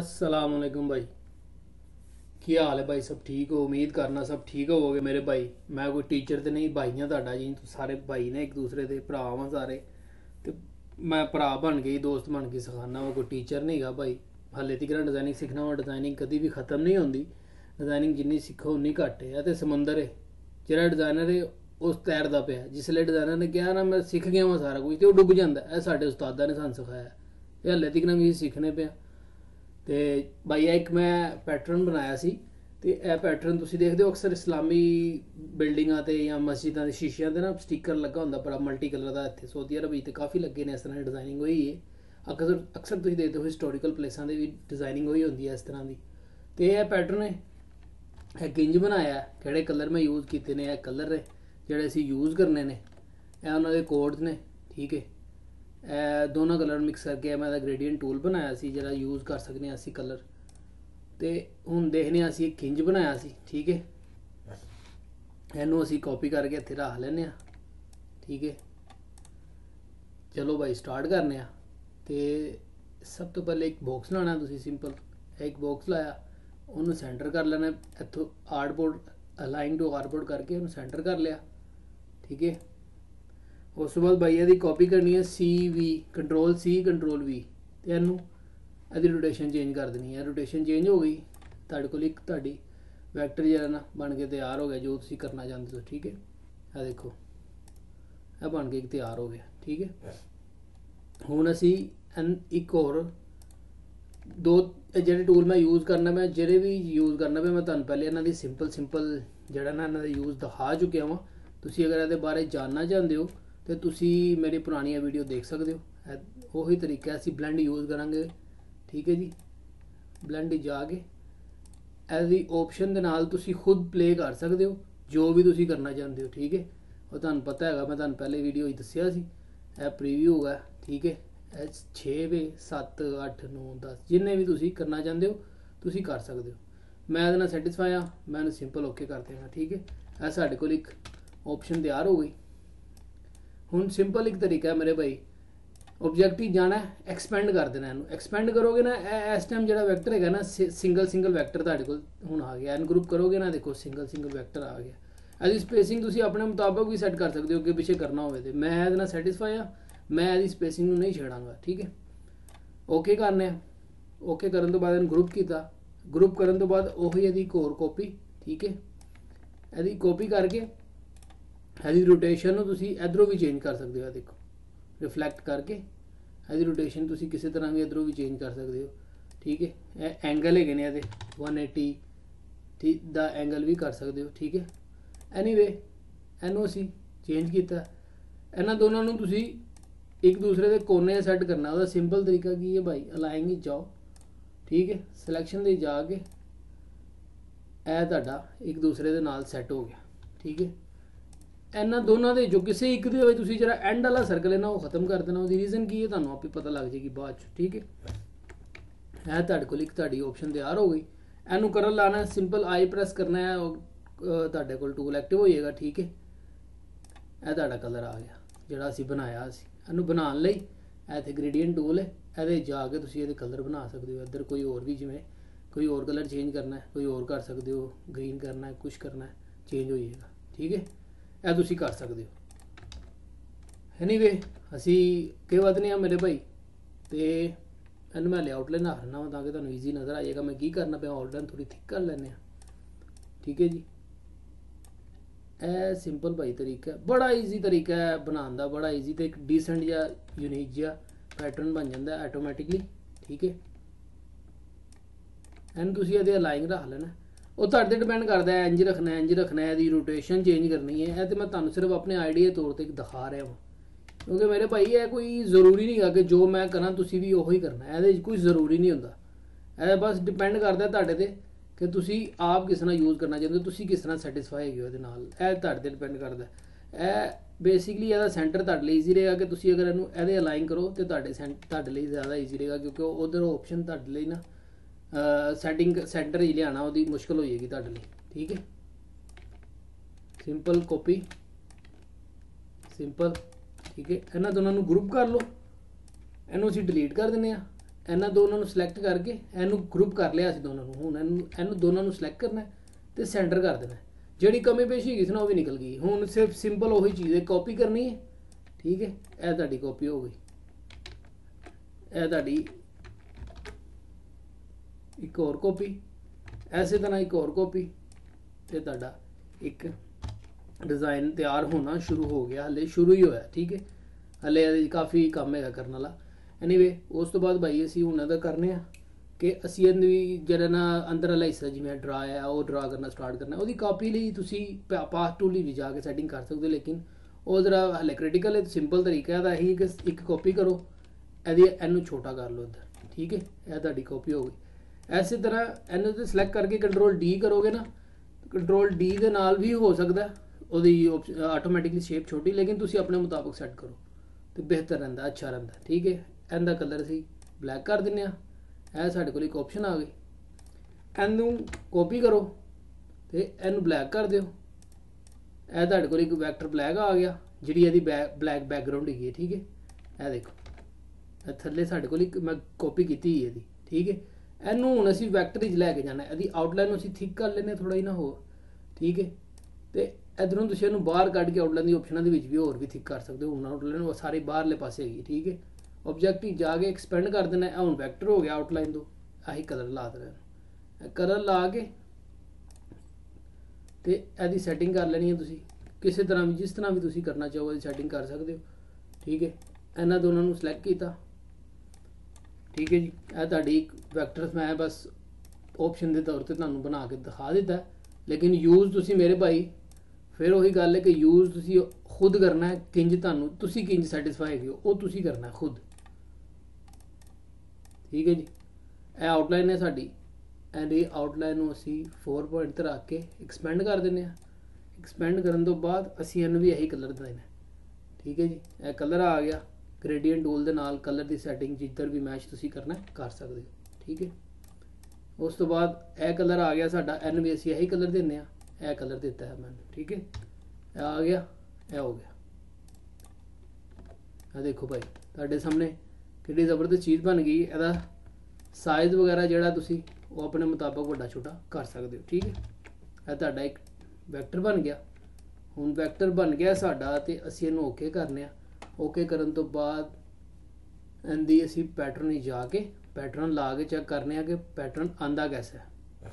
अस्सलामुअलैकुम भाई, क्या हाल है भाई? सब ठीक हो? उम्मीद करना सब ठीक होवोगे मेरे भाई। मैं कोई टीचर तो नहीं, भाई हाँ तुहाडा जी, सारे भाई ने एक दूसरे दे भरा वा सारे। तो मैं भरा बन के दोस्त बन के सिखाना वा, कोई टीचर नहीं गा भाई। हाले तक डिजाइनिंग सीखना वा, डिजाइनिंग कभी भी खत्म नहीं होंदी। डिजाइनिंग जिन्नी सीखो उन्नी घट है। तो समुंदर है जिहड़ा डिजाइनर है उस तैरदा पिया, जिसले डिजाइनर ने कहा ना मैं सीख गया वा सारा कुछ, तो डुब जाता है। साडे उस्तादा ने सानू सिखाया, तो हाले तक मैं सीखने पिया। तो भाई एक मैं पैटर्न बनाया सी, तो यह पैटर्न तुम देखते हो अक्सर इस्लामी बिल्डिंगा ते या मस्जिदा के शीशिया ना स्टिकर लगा होंगे बड़ा मल्टी कलर का। इतने सऊदी अरब तो काफ़ी लगे ने इस तरह की डिजाइनिंग हुई है। अक्सर तुम देखते हो हिस्टोरिकल प्लेसा की भी डिजाइनिंग हुई होंगी इस तरह की। तो यह पैटर्न है किंज बनाया, किहड़े कलर मैं यूज़ किए ने, कलर है जोड़े असी यूज़ करने ने, उन्होंने कोड्स ने, ठीक है। दोनों कलर मिक्स करके मैं ग्रेडियंट टूल बनाया सी, जरा यूज़ कर सकने असी कलर। तो हुण देखने असी एक खिंज बनाया सी, ठीक है। इनू असी कॉपी करके इत्थे रख लैने आ, ठीक है। चलो भाई स्टार्ट करने। तो सब तो पहले एक बॉक्स लाना तुसीं, सिंपल एक बॉक्स लाया, उन्होंने सेंटर कर लेना इत्थों आर्टबोर्ड अलाइन टू आर्टबोर्ड करके उन्होंने सेंटर कर लिया, ठीक है। उस तो बाद भाई यदि कॉपी करनी है CTRL C CTRL V, तो इनू यदि रोटेशन चेंज कर देनी है। रोटेशन चेंज हो गई, तुहाडे कोल इक तुहाडी वैक्टर जिहड़ा ना बन के तैयार हो गया जो तुसीं करना चाहते हो, ठीक है। आ देखो यह बन के तैयार हो गया, ठीक है। हुण असीं एक होर दो जिहड़े टूल मैं यूज़ करना, मैं जिहड़े भी यूज़ करना पे मैं तुहानूं पहले इन्हां दी सिंपल जिहड़ा ना इन्हां दा यूज़ दिखा चुकिया वां। तुसीं अगर इहदे बारे जानना चाहते हो तो तुसीं मेरी पुरानी वीडियो देख सकते हो। वही तरीका असीं ब्लेंड यूज़ करांगे, ठीक है जी। ब्लेंड जाके एदी ऑप्शन दे नाल तुसीं खुद प्ले कर सकते हो जो भी तुसीं करना चाहते हो, ठीक है। और तुहानूं पता है मैं तुहानूं पहले वीडियो दस्सिया सी, यह प्रीव्यू होगा, ठीक है। 6 वे 7 8 9 10 जिन्हें भी तुसीं करना चाहते हो तुसीं कर सकते हो। मैं इहदे नाल सैटिस्फाई हाँ, मैं इहनूं सिंपल ओके कर देना, ठीक है। यह साडे कोल इक ऑप्शन तैयार हो गई। हुण सिंपल एक तरीका है मेरे भाई, ऑब्जेक्ट ही जाना है, एक्सपेंड कर देना। इनू एक्सपेंड करोगे ना, इस टाइम जो वैक्टर है ना सिंगल वैक्टर तुहाडे कोल हुण आ गया। इन ग्रुप करोगे ना, देखो सिंगल वैक्टर आ गया। एदी स्पेसिंग तुसीं अपने मुताबक भी सैट कर सकते हो कि पिछे करना होवे ते। मैं इहदे नाल सैटिस्फाई हाँ, मैं एदी स्पेसिंग नूं नहीं छेड़ांगा, ठीक है। ओके करने, ओके करन तों बाद इन ग्रुप कीता। ग्रुप करन तों बाद ओही एदी इक होर कॉपी, ठीक है। एदी कॉपी करके एदी रोटेशन इधरों भी चेंज कर सकते हो। देखो रिफ्लैक्ट करके एदी रोटेशन किसी तरह की इधरों भी चेंज कर सकते हो, ठीक है। एंगल है ने ये 180 ठीक दा एंगल भी कर सकते हो, ठीक है। एनीवे इनू असी चेंज किया। इन्होंने दोनों नूं एक दूसरे के कोने सैट करना। वह सिंपल तरीका की है भाई, अलाइनिंग जाओ, ठीक है। सिलेक्शन से जाके तुहाडा एक दूसरे के नाल सैट हो गया, ठीक है। इन्होंने दोनों के जो किसी एक दे होए तुसीं जिहड़ा एंड वाला सर्कल है ना वो खत्म कर देना। उसकी रीजन की है तुहानूं आपे पता लग जाएगी बाद, ठीक है। यह तुहाडे कोल इक तुहाडी ऑप्शन तैयार हो गई। इनू कर्ल लाना, सिंपल आई प्रेस करना है और तुहाडे कोल टूल एक्टिव हो जाएगा, ठीक है। यह तुहाडा कलर आ गया जिहड़ा असीं बनाया सी। इनू बनाने लई इत्थे ग्रेडियंट टूल है, इहदे जाके तुसीं इहदे कलर बना सकदे हो। इधर कोई होर भी जिवें कोई होर कलर चेंज करना है, कोई होर कर सकदे हो, ग्रीन करना है, कुछ करना है, चेंज हो जाएगा, ठीक है। यह तुसीं कर सकते हो। एनीवे असी कई बात नहीं आ मेरे भाई। तो इन्हूं मैं लेआउट लेना रखना वा ताकि तुहानूं ईजी नज़र आ जाएगा मैं की करना पाया। ऑर्डर थोड़ी थिक कर लैने, ठीक है जी। ए सिंपल भाई तरीका, बड़ा ईजी तरीका है बनाने का, बड़ा ईजी तो एक डिसेंट जिहा यूनीक जिहा पैटर्न बन जाता है आटोमैटिकली, ठीक है। एंड तुसीं इहदे अलाइनिंग रख लैना, वो तुहाडे ते डिपेंड करता है। इंज रखना है, इंज रखना है, यदि रोटेशन चेंज करनी है। तो मैं तुहानूं सिर्फ अपने आइडिया तौर पर दिखा रहा हूँ, क्योंकि मेरे भाई यह कोई जरूरी नहीं है कि जो मैं करा तुसीं भी वही करना है। ये कुछ जरूरी नहीं होंदा, बस डिपेंड करता है तुहाडे ते कि तुसीं आप किस तरह यूज़ करना चाहते हो, तुसीं किस तरह सैटिस्फाई हो इहदे नाल। यह तुहाडे ते डिपेंड करता है। यह बेसिकली इहदा सेंटर तुहाडे लई ईजी रहेगा कि तुसीं अगर इहनूं इहदे अलाइन करो तो तुहाडे लई ज़्यादा ईजी रहेगा, क्योंकि उधर ऑप्शन तुहाडे लई ना सैटिंग सेंटर ही लियाना वो मुश्किल हो जाएगी तुहाडे लिए, ठीक है। सिंपल कॉपी सिंपल, ठीक है। इन्होंने दोनों ग्रुप कर लो, इनू असीं डिलीट कर देने। ਇਹਨਾਂ ਦੋਨਾਂ ਨੂੰ ਸਿਲੈਕਟ ਕਰਕੇ ਇਹਨੂੰ ਗਰੁੱਪ ਕਰ ਲਿਆ ਅਸੀਂ ਦੋਨਾਂ ਨੂੰ। ਹੁਣ ਇਹਨੂੰ ਦੋਨਾਂ ਨੂੰ ਸਿਲੈਕਟ ਕਰਨਾ ਤੇ ਸੈਂਟਰ ਕਰ ਦੇਣਾ। ਜਿਹੜੀ ਕਮੀ ਪੇਸ਼ੀ ਹੈਗੀ ਸੀ ਨਾ ਉਹ ਵੀ ਨਿਕਲ ਗਈ। ਹੁਣ ਸਿਰਫ ਸਿੰਪਲ ਉਹੀ ਚੀਜ਼ ਹੈ ਕਾਪੀ ਕਰਨੀ ਹੈ, ठीक है। यह ताड़ी कॉपी हो गई, यह ताड़ी एक और कॉपी, ऐसे तरह एक और कॉपी ते ताड़ा एक डिज़ाइन तैयार होना शुरू हो गया। हले शुरू ही होया, ठीक है। हले काफ़ी काम है करने वाला। एनीवे उस तो बाद भाई असी हुण इहदा करने आ कि असी जिहड़ा ना अंदर वाला हिस्सा जिवें ड्रा है वह ड्रा करना स्टार्ट करना। उहदी कापी लई तुसीं पाथ टूल भी जाके सैटिंग कर सकदे, लेकिन और जरा हले क्रिटिकल है। सिंपल तरीका है यही कि एक कॉपी करो एनू छोटा कर लो इधर, ठीक है। यह ताकि कॉपी हो गई। ऐसे तरह एनू तो सिलेक्ट करके कंट्रोल डी करोगे ना, कंट्रोल डी के नाल भी हो सकता है ऑटोमैटिकली शेप छोटी, लेकिन तुम अपने मुताबिक सैट करो तो बेहतर रहता, अच्छा रहता, ठीक है। एंदा कलर असी ब्लैक कर देने। यह साढ़े को एक ऑप्शन आ गई। एनू कॉपी करो तो एनू ब्लैक कर दो। यह तुहाडे कोल एक वैक्टर ब्लैक आ गया जिहड़ी इहदी ब्लैक बैकग्राउंड हैगी, ठीक है। यह देखो यह थल्ले साडे कोल मैं कॉपी कीती है इहदी, ठीक है। इहनूं हुण असीं वैक्टर विच लैके जाना। इहदी आउटलाइन असीं थिक कर लैने थोड़ा ही ना हो, ठीक है। तो इधरों तुसीं इहनूं बाहर कढ के आउटलाइन दी ऑप्शनां दे विच भी होर भी थिक कर सकदे हो। हुण आउटलाइन सारी बाहरले पासे हैगी, ठीक है। ऑब्जेक्ट ही जाके एक्सपेंड कर देना। हुण वैक्टर हो गया आउटलाइन तो आही कलर ला देना। कलर ला के तो यदि सैटिंग कर लेनी है तुसी किसी तरह भी, जिस तरह भी तुसी करना चाहो यदि सैटिंग कर सकते हो, ठीक है। इन्होंने दोनों को सिलेक्ट किया, ठीक है जी। यह वैक्टर मैं बस ऑप्शन के तौर पर तुहानूं बना के दिखा दिता, लेकिन यूज़ तुसी मेरे भाई फिर वही गल है कि यूज़ तुसी खुद करना है। किंज तुहानूं तुसी किंज सैटिस्फाई हो वो तुसी करना है खुद, ठीक है जी। यह आउटलाइन है साडी। एंडी आउटलाइन असी 4 पॉइंट तक रख के एक्सपेंड कर देने। एक्सपेंड करने तो बाद असी इन्हूं भी यही कलर देना, ठीक है जी। यह कलर आ गया। ग्रेडियंट टूल के नाल कलर की सैटिंग जिधर भी मैच तुसी करना कर सकते हो, ठीक है। उस तो बाद यह कलर आ गया साडा। एन भी असी यही कलर देने। यह कलर दिता है मैंने, ठीक है। यह आ गया, यह हो गया। यह देखो भाई तुहाडे सामने कितनी जबरदस्त चीज़ बन गई। इहदा साइज वगैरह जिहड़ा तुसी वो अपने मुताबिक वड्डा छोटा कर सकते हो, ठीक है। यह तुहाडा एक वैक्टर बन गया। हुण वैक्टर बन गया साडा ते असीं इहनूं ओके करने आ। ओके करन तो बाद इंदी असीं पैटर्न ही जाके पैटर्न ला के चैक करने आ कि पैटर्न आंदा कैसा है,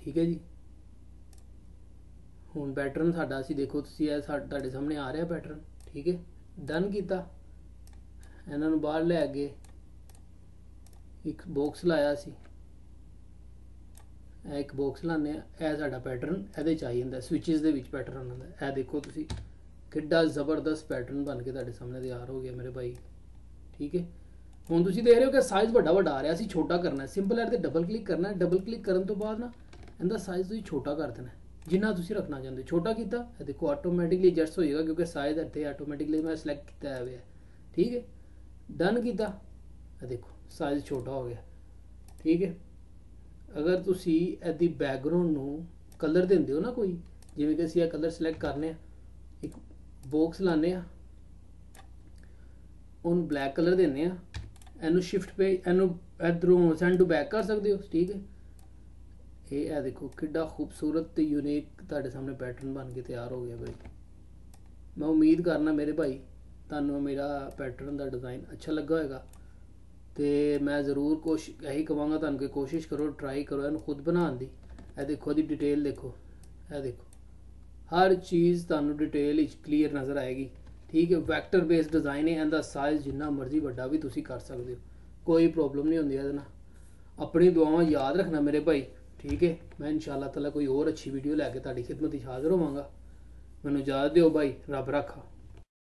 ठीक है जी। हुण पैटर्न साडा असीं देखो तुसीं इह तुहाडे सामने आ रहा पैटर्न, ठीक है। डन कीता। इन्हां नूं बाहर लै गए, एक बॉक्स लाया सी। एक बॉक्स लाने साडा पैटर्न ये चाहिए होंगे स्विचिज़ के पैटर्न आता। यह देखो तुसी किड्डा जबरदस्त पैटर्न बन के तुहाडे सामने तैयार हो गया मेरे भाई, ठीक है। हुण तुसी देख रहे हो कि साइज़ बड़ा बड़ा आ रहा। असीं छोटा करना है। सिंपल ऐड ते डबल क्लिक करना है। डबल क्लिक करने तो बाद ना इहदा साइज़ तुसी छोटा कर देना जिन्ना तुसी रखना चाहते हो। छोटा कीता ये देखो ऑटोमैटिकली एडजस्ट होएगा क्योंकि साइज़ इत्थे ऑटोमैटिकली मैं सिलेक्ट कीता है, ठीक है। डन कीता। ये देखो साइज़ छोटा हो गया, ठीक है। अगर तुसी इहदी बैकग्राउंड नूं कलर देंदे हो ना कोई, जिवें कि असीं कलर सिलेक्ट करने एक बॉक्स लाने उन ब्लैक कलर देने इहनूं शिफ्ट पे इहनूं इधरों सेंड टू बैक कर सकते हो, ठीक है। ये देखो कितना खूबसूरत ते यूनीक तुहाडे सामने पैटर्न बन के तैयार हो गया भाई। मैं उम्मीद करना मेरे भाई तुहानूं मेरा पैटर्न का डिज़ाइन अच्छा लगा होगा। तो मैं जरूर कोशिश यही कहांगा तुहानूं कि कोशिश करो, ट्राई करो इन्हूं खुद बनाने की। यह देखो इसदी डिटेल देखो, यह देखो हर चीज़ तुहानूं डिटेल क्लीयर नज़र आएगी, ठीक है। वैक्टर बेस्ड डिज़ाइन है। इहदा साइज़ जिन्ना मर्जी वड्डा भी तुसीं कर सकते हो, कोई प्रॉब्लम नहीं होंदी इहदे नाल। अपनी दुआवां याद रखना मेरे भाई, ठीक है। मैं इंशाअल्लाह तआला कोई होर अच्छी वीडियो लैके तुहाडी खिदमत हाज़र होवांगा। मैनूं इजाज़त दिओ भाई, रब रखा।